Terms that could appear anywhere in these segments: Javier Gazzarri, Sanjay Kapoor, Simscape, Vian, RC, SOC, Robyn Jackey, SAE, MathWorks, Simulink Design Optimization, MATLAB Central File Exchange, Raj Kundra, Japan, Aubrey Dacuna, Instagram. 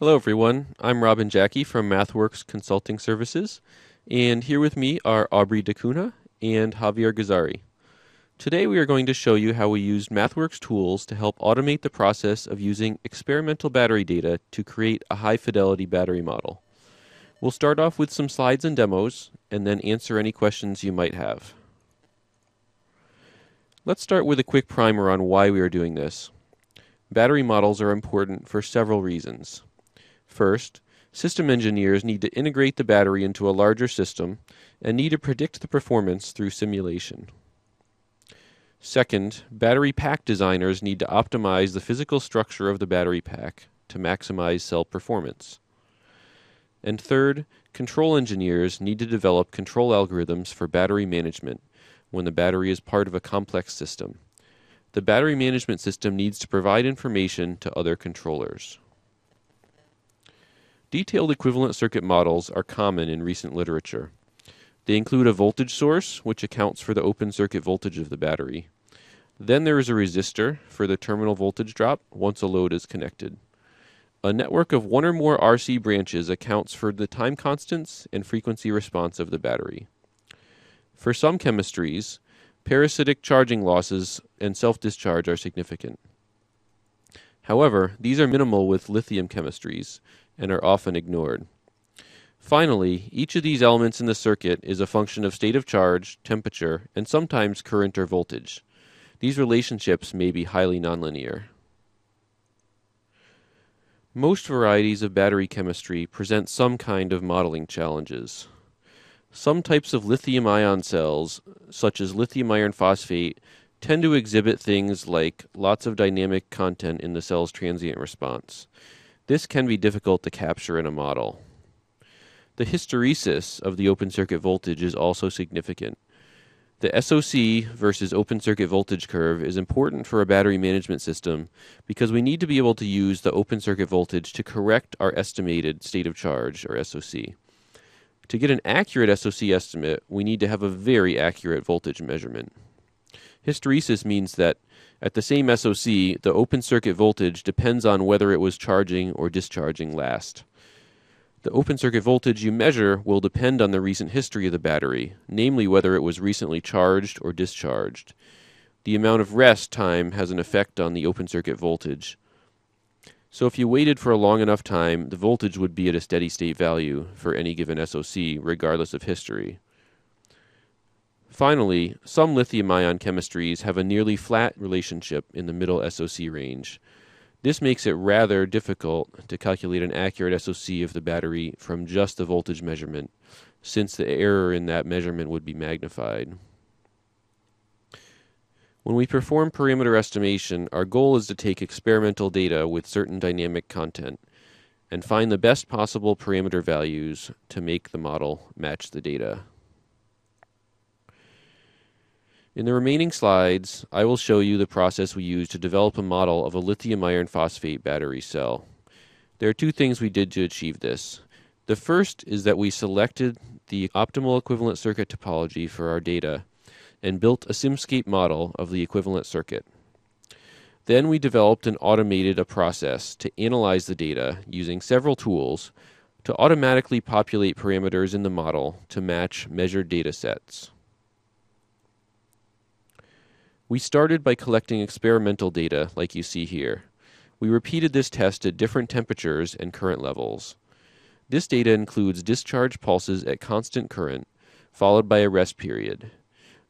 Hello everyone, I'm Robyn Jackey from MathWorks Consulting Services, and here with me are Aubrey Dacuna and Javier Gazzarri. Today we are going to show you how we used MathWorks tools to help automate the process of using experimental battery data to create a high-fidelity battery model. We'll start off with some slides and demos, and then answer any questions you might have. Let's start with a quick primer on why we are doing this. Battery models are important for several reasons. First, system engineers need to integrate the battery into a larger system and need to predict the performance through simulation. Second, battery pack designers need to optimize the physical structure of the battery pack to maximize cell performance. And third, control engineers need to develop control algorithms for battery management when the battery is part of a complex system. The battery management system needs to provide information to other controllers. Detailed equivalent circuit models are common in recent literature. They include a voltage source, which accounts for the open circuit voltage of the battery. Then there is a resistor for the terminal voltage drop once a load is connected. A network of one or more RC branches accounts for the time constants and frequency response of the battery. For some chemistries, parasitic charging losses and self-discharge are significant. However, these are minimal with lithium chemistries and are often ignored. Finally, each of these elements in the circuit is a function of state of charge, temperature, and sometimes current or voltage. These relationships may be highly nonlinear. Most varieties of battery chemistry present some kind of modeling challenges. Some types of lithium-ion cells, such as lithium iron phosphate, tend to exhibit things like lots of dynamic content in the cell's transient response. This can be difficult to capture in a model. The hysteresis of the open circuit voltage is also significant. The SOC versus open circuit voltage curve is important for a battery management system because we need to be able to use the open circuit voltage to correct our estimated state of charge, or SOC. To get an accurate SOC estimate, we need to have a very accurate voltage measurement. Hysteresis means that at the same SOC, the open circuit voltage depends on whether it was charging or discharging last. The open circuit voltage you measure will depend on the recent history of the battery, namely whether it was recently charged or discharged. The amount of rest time has an effect on the open circuit voltage. So if you waited for a long enough time, the voltage would be at a steady state value for any given SOC, regardless of history. Finally, some lithium-ion chemistries have a nearly flat relationship in the middle SOC range. This makes it rather difficult to calculate an accurate SOC of the battery from just the voltage measurement, since the error in that measurement would be magnified. When we perform parameter estimation, our goal is to take experimental data with certain dynamic content and find the best possible parameter values to make the model match the data. In the remaining slides, I will show you the process we used to develop a model of a lithium iron phosphate battery cell. There are two things we did to achieve this. The first is that we selected the optimal equivalent circuit topology for our data and built a Simscape model of the equivalent circuit. Then we developed and automated a process to analyze the data using several tools to automatically populate parameters in the model to match measured data sets. We started by collecting experimental data, like you see here. We repeated this test at different temperatures and current levels. This data includes discharge pulses at constant current, followed by a rest period.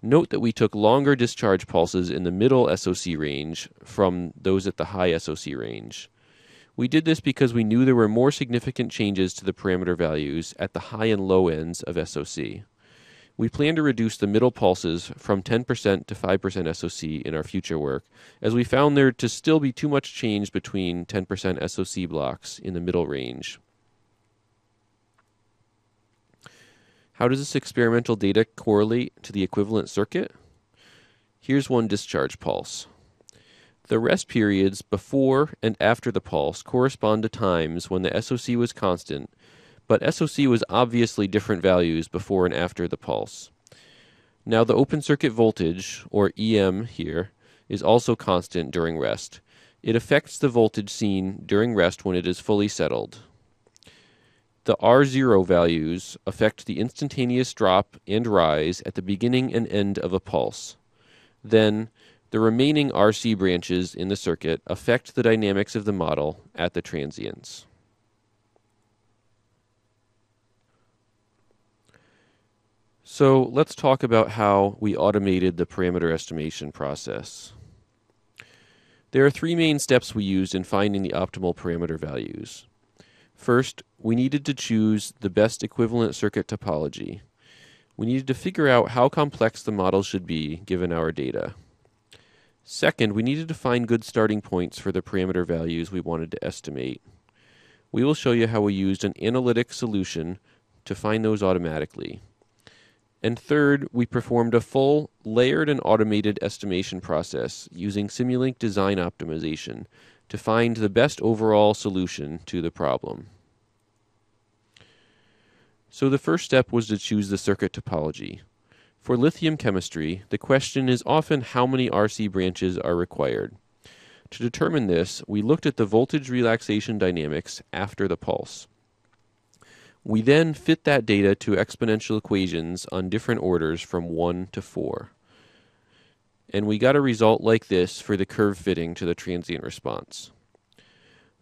Note that we took longer discharge pulses in the middle SOC range from those at the high SOC range. We did this because we knew there were more significant changes to the parameter values at the high and low ends of SOC. We plan to reduce the middle pulses from 10% to 5% SOC in our future work, as we found there to still be too much change between 10% SOC blocks in the middle range. How does this experimental data correlate to the equivalent circuit? Here's one discharge pulse. The rest periods before and after the pulse correspond to times when the SOC was constant, but SOC was obviously different values before and after the pulse. Now the open circuit voltage, or EM here, is also constant during rest, It affects the voltage seen during rest when it is fully settled. The R0 values affect the instantaneous drop and rise at the beginning and end of a pulse. Then, the remaining RC branches in the circuit affect the dynamics of the model at the transients. So let's talk about how we automated the parameter estimation process. There are three main steps we used in finding the optimal parameter values. First, we needed to choose the best equivalent circuit topology. We needed to figure out how complex the model should be given our data. Second, we needed to find good starting points for the parameter values we wanted to estimate. We will show you how we used an analytic solution to find those automatically. And third, we performed a full, layered and automated estimation process using Simulink Design Optimization to find the best overall solution to the problem. So the first step was to choose the circuit topology. For lithium chemistry, the question is often how many RC branches are required. To determine this, we looked at the voltage relaxation dynamics after the pulse. We then fit that data to exponential equations on different orders from 1 to 4. And we got a result like this for the curve fitting to the transient response.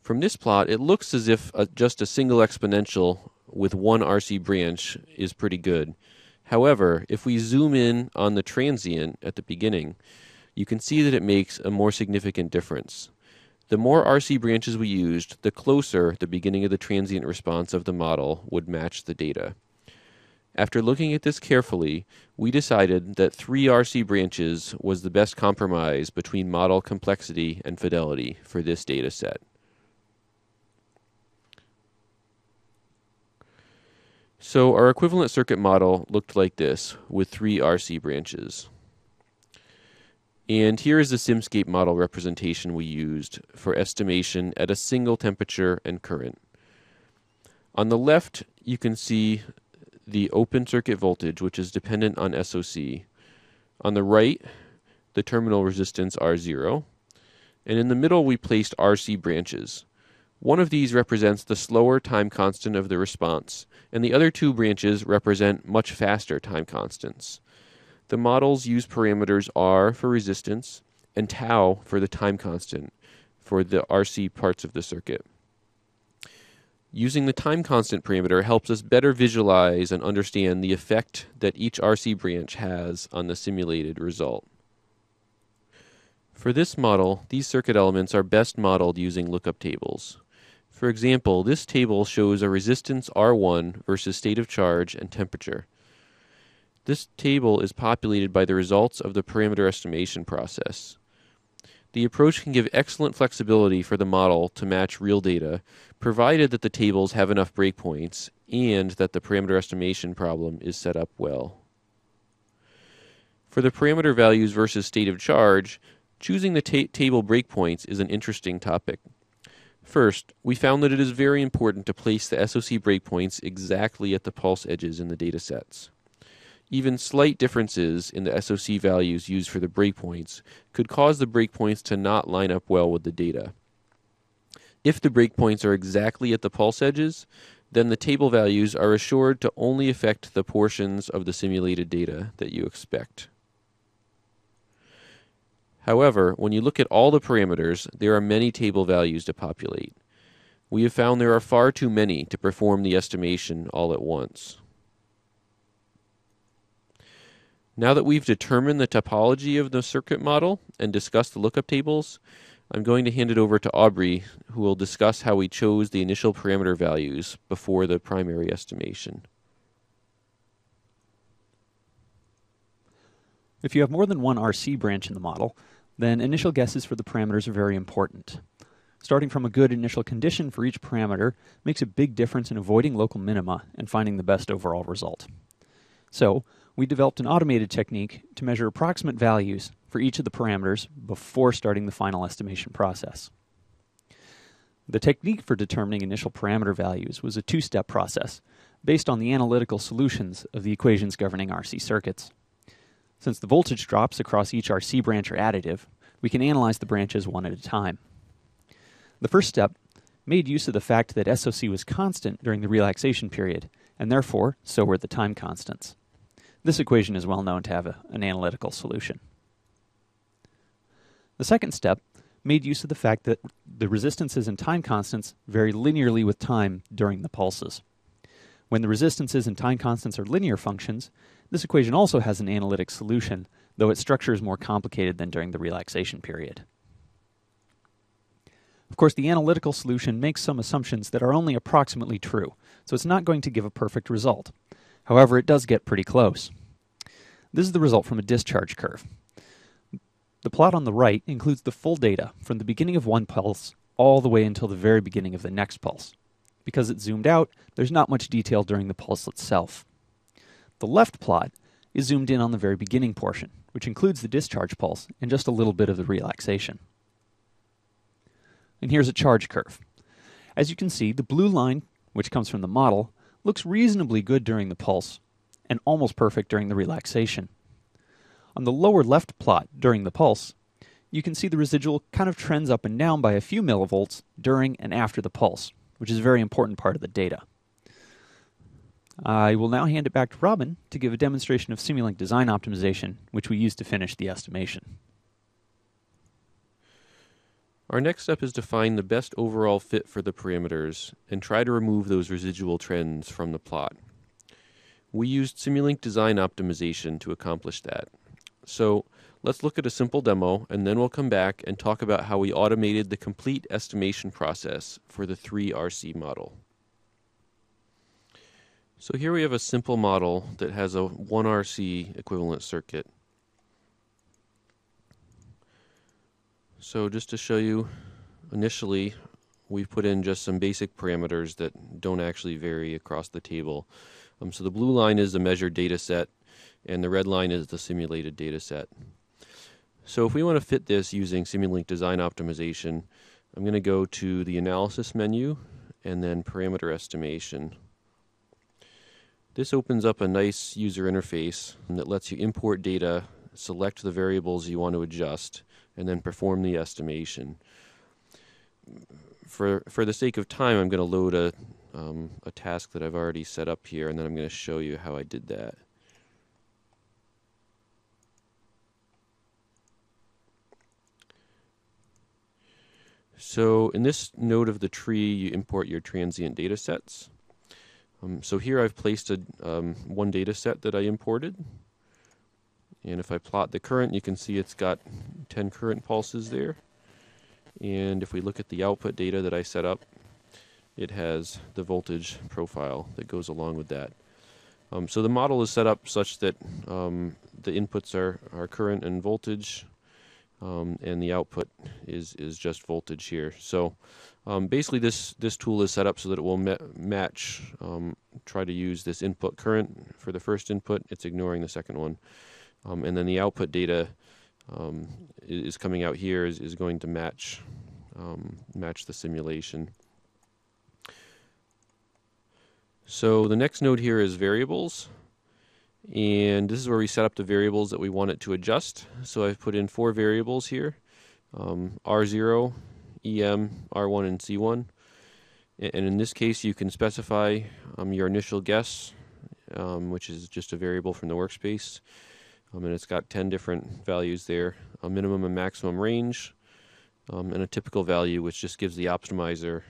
From this plot, it looks as if just a single exponential with one RC branch is pretty good. However, if we zoom in on the transient at the beginning, you can see that it makes a more significant difference. The more RC branches we used, the closer the beginning of the transient response of the model would match the data. After looking at this carefully, we decided that 3 RC branches was the best compromise between model complexity and fidelity for this data set. So our equivalent circuit model looked like this, with 3 RC branches. And here is the Simscape model representation we used for estimation at a single temperature and current. On the left, you can see the open circuit voltage, which is dependent on SOC. On the right, the terminal resistance R0. And in the middle, we placed RC branches. One of these represents the slower time constant of the response, and the other 2 branches represent much faster time constants. The models use parameters R for resistance and tau for the time constant for the RC parts of the circuit. Using the time constant parameter helps us better visualize and understand the effect that each RC branch has on the simulated result. For this model, these circuit elements are best modeled using lookup tables. For example, this table shows a resistance R1 versus state of charge and temperature. This table is populated by the results of the parameter estimation process. The approach can give excellent flexibility for the model to match real data, provided that the tables have enough breakpoints and that the parameter estimation problem is set up well. For the parameter values versus state of charge, choosing the table breakpoints is an interesting topic. First, we found that it is very important to place the SOC breakpoints exactly at the pulse edges in the datasets. Even slight differences in the SOC values used for the breakpoints could cause the breakpoints to not line up well with the data. If the breakpoints are exactly at the pulse edges, then the table values are assured to only affect the portions of the simulated data that you expect. However, when you look at all the parameters, there are many table values to populate. We have found there are far too many to perform the estimation all at once. Now that we've determined the topology of the circuit model and discussed the lookup tables, I'm going to hand it over to Aubrey, who will discuss how we chose the initial parameter values before the primary estimation. If you have more than one RC branch in the model, then initial guesses for the parameters are very important. Starting from a good initial condition for each parameter makes a big difference in avoiding local minima and finding the best overall result. So, we developed an automated technique to measure approximate values for each of the parameters before starting the final estimation process. The technique for determining initial parameter values was a 2-step process based on the analytical solutions of the equations governing RC circuits. Since the voltage drops across each RC branch are additive, we can analyze the branches one at a time. The first step made use of the fact that SOC was constant during the relaxation period, and therefore, so were the time constants. This equation is well known to have an analytical solution. The second step made use of the fact that the resistances and time constants vary linearly with time during the pulses. When the resistances and time constants are linear functions, this equation also has an analytic solution, though its structure is more complicated than during the relaxation period. Of course, the analytical solution makes some assumptions that are only approximately true, so it's not going to give a perfect result. However, it does get pretty close. This is the result from a discharge curve. The plot on the right includes the full data from the beginning of one pulse all the way until the very beginning of the next pulse. Because it's zoomed out, there's not much detail during the pulse itself. The left plot is zoomed in on the very beginning portion, which includes the discharge pulse and just a little bit of the relaxation. And here's a charge curve. As you can see, the blue line, which comes from the model, looks reasonably good during the pulse and almost perfect during the relaxation. On the lower left plot during the pulse, you can see the residual kind of trends up and down by a few millivolts during and after the pulse, which is a very important part of the data. I will now hand it back to Robyn to give a demonstration of Simulink Design Optimization, which we used to finish the estimation. Our next step is to find the best overall fit for the parameters and try to remove those residual trends from the plot. We used Simulink Design Optimization to accomplish that. So let's look at a simple demo, and then we'll come back and talk about how we automated the complete estimation process for the 3RC model. So here we have a simple model that has a 1RC equivalent circuit. So just to show you, initially we've put in just some basic parameters that don't actually vary across the table. So the blue line is the measured data set, and the red line is the simulated data set. So if we want to fit this using Simulink Design Optimization, I'm going to go to the Analysis menu and then Parameter Estimation. This opens up a nice user interface that lets you import data, select the variables you want to adjust, and then perform the estimation. For the sake of time, I'm going to load a task that I've already set up here, and then I'm going to show you how I did that. So in this node of the tree, you import your transient data sets. So here I've placed one data set that I imported. And if I plot the current, you can see it's got 10 current pulses there. And if we look at the output data that I set up, it has the voltage profile that goes along with that. So the model is set up such that the inputs are current and voltage, and the output is just voltage here. So basically this tool is set up so that it will match, try to use this input current for the first input. It's ignoring the second one. And then the output data is coming out here, is going to match, the simulation. So the next node here is variables. And this is where we set up the variables that we want it to adjust. So I've put in 4 variables here, R0, EM, R1, and C1. And in this case, you can specify your initial guess, which is just a variable from the workspace. And it's got 10 different values there, a minimum and maximum range, and a typical value, which just gives the optimizer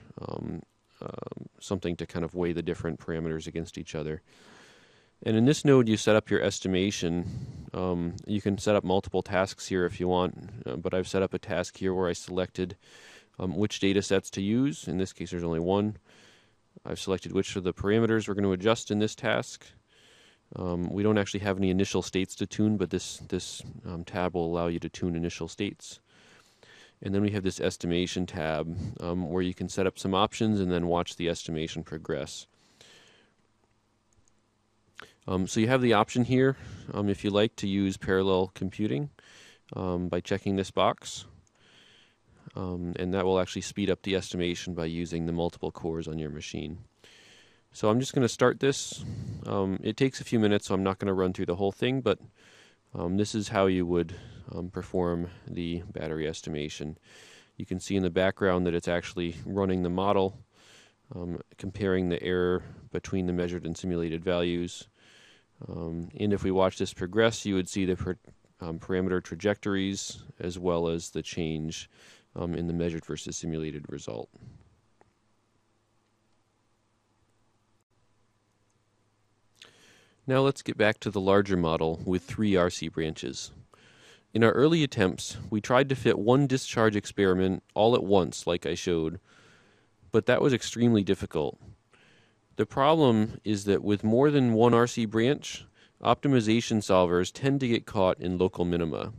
something to kind of weigh the different parameters against each other. And in this node, you set up your estimation. You can set up multiple tasks here if you want, but I've set up a task here where I selected which data sets to use. In this case, there's only one. I've selected which of the parameters we're going to adjust in this task. We don't actually have any initial states to tune, but this tab will allow you to tune initial states. And then we have this estimation tab where you can set up some options and then watch the estimation progress. So you have the option here, if you like, to use parallel computing by checking this box. And that will actually speed up the estimation by using the multiple cores on your machine. So I'm just going to start this. It takes a few minutes, so I'm not going to run through the whole thing, but this is how you would perform the battery estimation. You can see in the background that it's actually running the model, comparing the error between the measured and simulated values. And if we watch this progress, you would see the parameter trajectories as well as the change in the measured versus simulated result. Now let's get back to the larger model with 3 RC branches. In our early attempts, we tried to fit one discharge experiment all at once, like I showed, but that was extremely difficult. The problem is that with more than one RC branch, optimization solvers tend to get caught in local minima.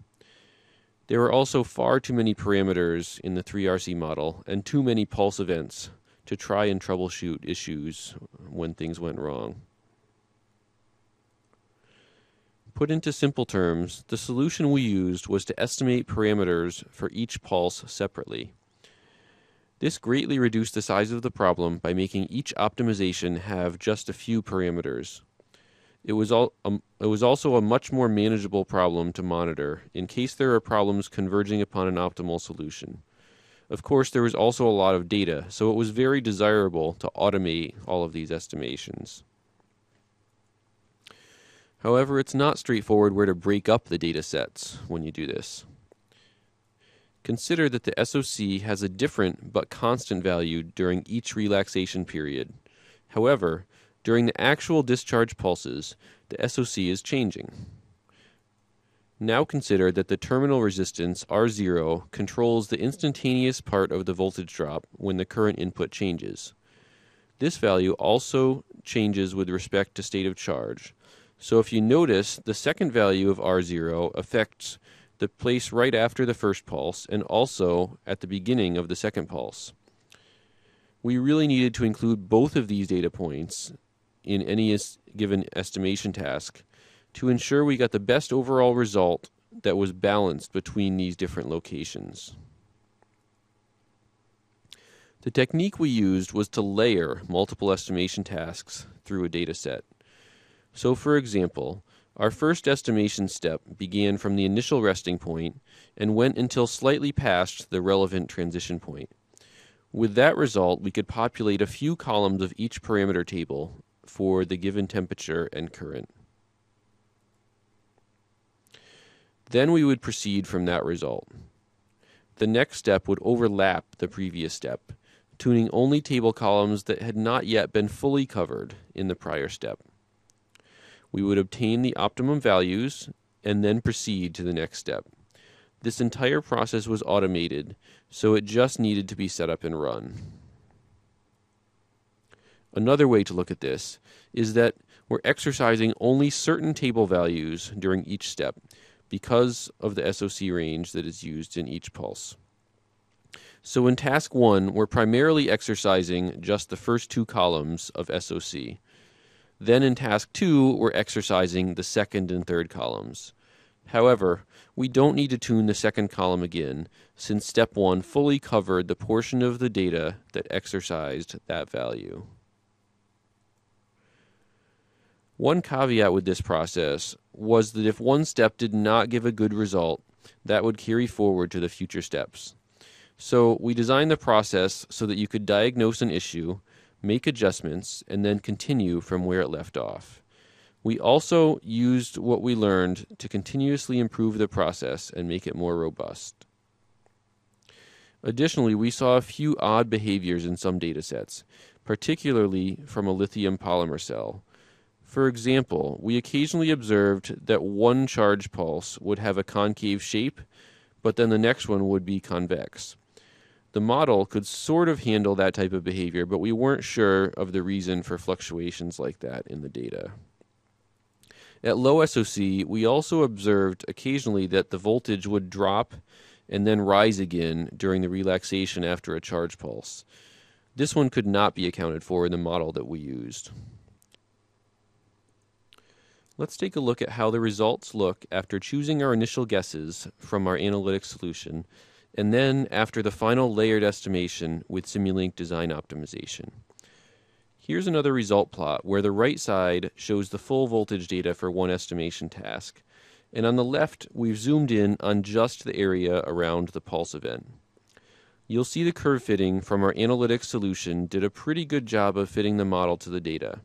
There are also far too many parameters in the 3RC model and too many pulse events to try and troubleshoot issues when things went wrong. Put into simple terms, the solution we used was to estimate parameters for each pulse separately. This greatly reduced the size of the problem by making each optimization have just a few parameters. It was also a much more manageable problem to monitor in case there are problems converging upon an optimal solution. Of course, there was also a lot of data, so it was very desirable to automate all of these estimations. However, it's not straightforward where to break up the data sets when you do this. Consider that the SOC has a different but constant value during each relaxation period. However, during the actual discharge pulses, the SOC is changing. Now consider that the terminal resistance, R0, controls the instantaneous part of the voltage drop when the current input changes. This value also changes with respect to state of charge. So if you notice, the second value of R0 affects the place right after the first pulse and also at the beginning of the second pulse. We really needed to include both of these data points in any given estimation task to ensure we got the best overall result that was balanced between these different locations. The technique we used was to layer multiple estimation tasks through a data set. So, for example, our first estimation step began from the initial resting point and went until slightly past the relevant transition point. With that result, we could populate a few columns of each parameter table for the given temperature and current. Then we would proceed from that result. The next step would overlap the previous step, tuning only table columns that had not yet been fully covered in the prior step. We would obtain the optimum values and then proceed to the next step. This entire process was automated, so it just needed to be set up and run. Another way to look at this is that we're exercising only certain table values during each step because of the SOC range that is used in each pulse. So in task 1, we're primarily exercising just the first 2 columns of SOC. Then in task 2, we're exercising the second and third columns. However, we don't need to tune the second column again, since step 1 fully covered the portion of the data that exercised that value. One caveat with this process was that if one step did not give a good result, that would carry forward to the future steps. So we designed the process so that you could diagnose an issue, make adjustments, and then continue from where it left off. We also used what we learned to continuously improve the process and make it more robust. Additionally, we saw a few odd behaviors in some datasets, particularly from a lithium polymer cell. For example, we occasionally observed that one charge pulse would have a concave shape, but then the next one would be convex. The model could sort of handle that type of behavior, but we weren't sure of the reason for fluctuations like that in the data. At low SOC, we also observed occasionally that the voltage would drop and then rise again during the relaxation after a charge pulse. This one could not be accounted for in the model that we used. Let's take a look at how the results look after choosing our initial guesses from our analytic solution, and then after the final layered estimation with Simulink Design Optimization. Here's another result plot where the right side shows the full voltage data for one estimation task, and on the left we've zoomed in on just the area around the pulse event. you'll see the curve fitting from our analytics solution did a pretty good job of fitting the model to the data.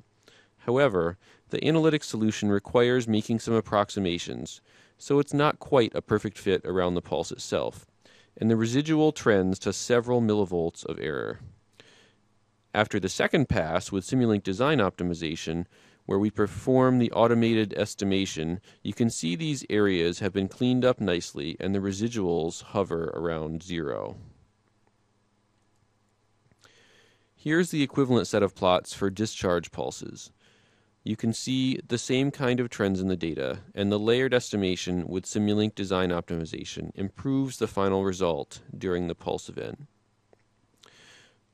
However, the analytics solution requires making some approximations, so it's not quite a perfect fit around the pulse itself, and the residual trends to several millivolts of error. After the second pass with Simulink Design Optimization, where we perform the automated estimation, you can see these areas have been cleaned up nicely and the residuals hover around zero. Here's the equivalent set of plots for discharge pulses. You can see the same kind of trends in the data, and the layered estimation with Simulink Design Optimization improves the final result during the pulse event.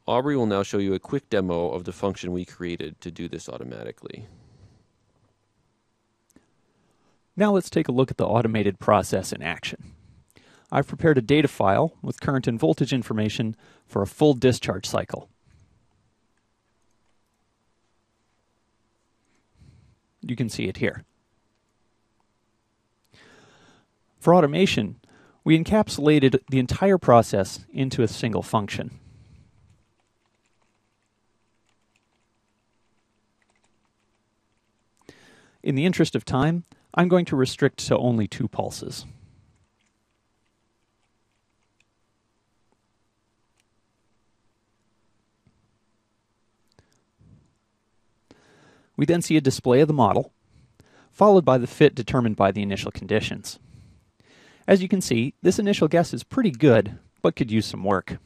Aubrey will now show you a quick demo of the function we created to do this automatically. Now let's take a look at the automated process in action. I've prepared a data file with current and voltage information for a full discharge cycle. You can see it here. For automation, we encapsulated the entire process into a single function. In the interest of time, I'm going to restrict to only 2 pulses. We then see a display of the model, followed by the fit determined by the initial conditions. As you can see, this initial guess is pretty good, but could use some work.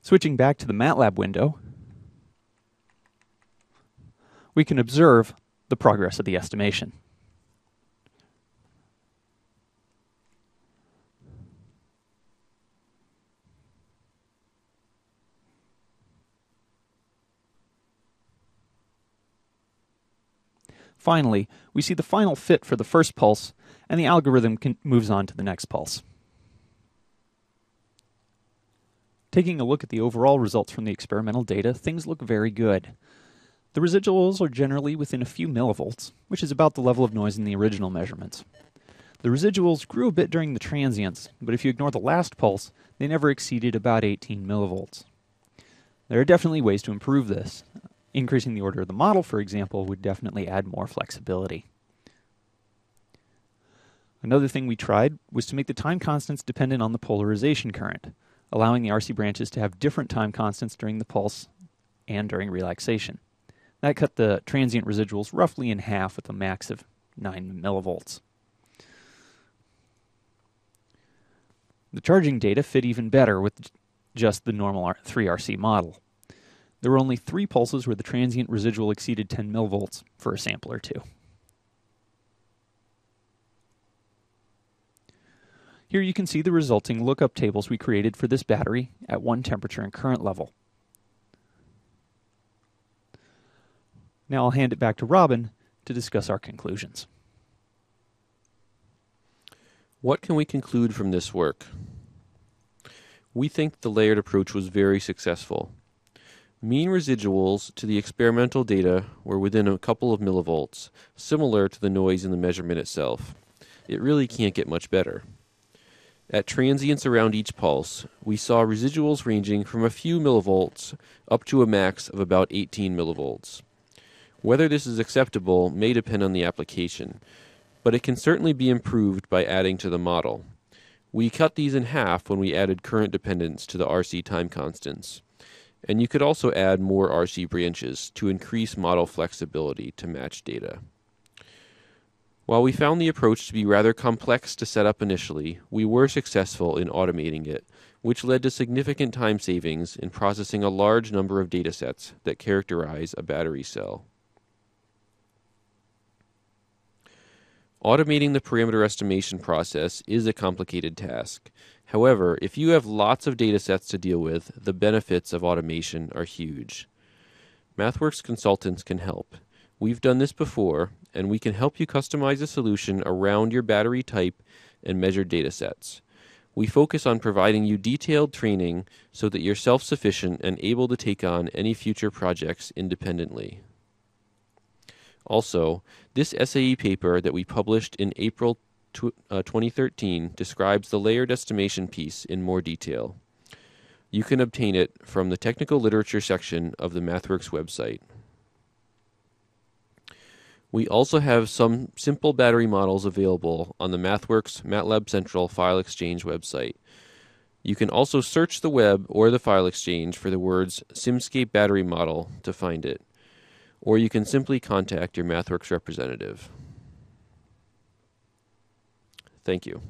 Switching back to the MATLAB window, we can observe the progress of the estimation. Finally, we see the final fit for the first pulse, and the algorithm moves on to the next pulse. Taking a look at the overall results from the experimental data, things look very good. The residuals are generally within a few millivolts, which is about the level of noise in the original measurements. The residuals grew a bit during the transients, but if you ignore the last pulse, they never exceeded about 18 millivolts. There are definitely ways to improve this. Increasing the order of the model, for example, would definitely add more flexibility. Another thing we tried was to make the time constants dependent on the polarization current, allowing the RC branches to have different time constants during the pulse and during relaxation. That cut the transient residuals roughly in half with a max of 9 millivolts. The charging data fit even better with just the normal 3RC model. There were only 3 pulses where the transient residual exceeded 10 millivolts for a sample or 2. Here you can see the resulting lookup tables we created for this battery at one temperature and current level. Now I'll hand it back to Robyn to discuss our conclusions. What can we conclude from this work? We think the layered approach was very successful. Mean residuals to the experimental data were within a couple of millivolts, similar to the noise in the measurement itself. It really can't get much better. At transients around each pulse, we saw residuals ranging from a few millivolts up to a max of about 18 millivolts. Whether this is acceptable may depend on the application, but it can certainly be improved by adding to the model. We cut these in half when we added current dependence to the RC time constants. And you could also add more RC branches to increase model flexibility to match data. While we found the approach to be rather complex to set up initially, we were successful in automating it, which led to significant time savings in processing a large number of data sets that characterize a battery cell. Automating the parameter estimation process is a complicated task. However, if you have lots of data sets to deal with, the benefits of automation are huge. MathWorks consultants can help. We've done this before, and we can help you customize a solution around your battery type and measured data sets. We focus on providing you detailed training so that you're self-sufficient and able to take on any future projects independently. Also, this SAE paper that we published in April 2013 describes the layered estimation piece in more detail. You can obtain it from the technical literature section of the MathWorks website. We also have some simple battery models available on the MathWorks MATLAB Central File Exchange website. You can also search the web or the file exchange for the words Simscape battery model to find it, or you can simply contact your MathWorks representative. Thank you.